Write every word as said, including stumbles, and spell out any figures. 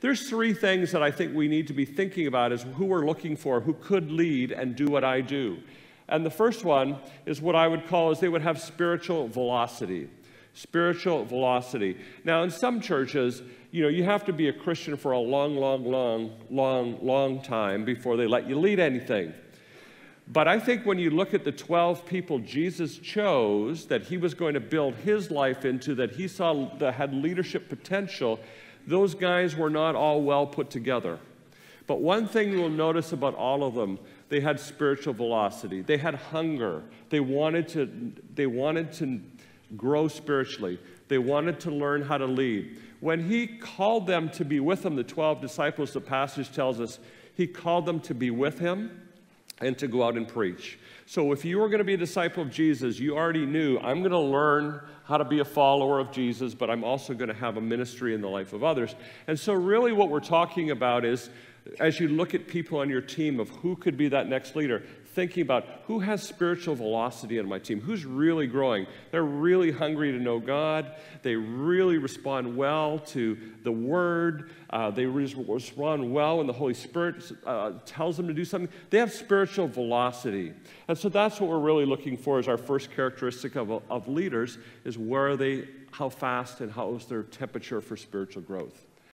There's three things that I think we need to be thinking about as who we're looking for, who could lead and do what I do. And the first one is what I would call is they would have spiritual velocity. Spiritual velocity. Now, in some churches, you know, you have to be a Christian for a long, long, long, long, long time before they let you lead anything. But I think when you look at the twelve people Jesus chose that he was going to build his life into, that he saw that had leadership potential, those guys were not all well put together. But one thing you'll notice about all of them, they had spiritual velocity. They had hunger. They wanted to, they wanted to grow spiritually. They wanted to learn how to lead. When he called them to be with him, the twelve disciples, the passage tells us, he called them to be with him and to go out and preach. So if you were going to be a disciple of Jesus, you already knew, I'm going to learn how to be a follower of Jesus, but I'm also going to have a ministry in the life of others. And so really what we're talking about is, as you look at people on your team of who could be that next leader, thinking about who has spiritual velocity in my team, who's really growing. They're really hungry to know God. They really respond well to the Word. Uh, they re respond well when the Holy Spirit uh, tells them to do something. They have spiritual velocity. And so that's what we're really looking for as our first characteristic of, of leaders is where are they, how fast and how is their temperature for spiritual growth.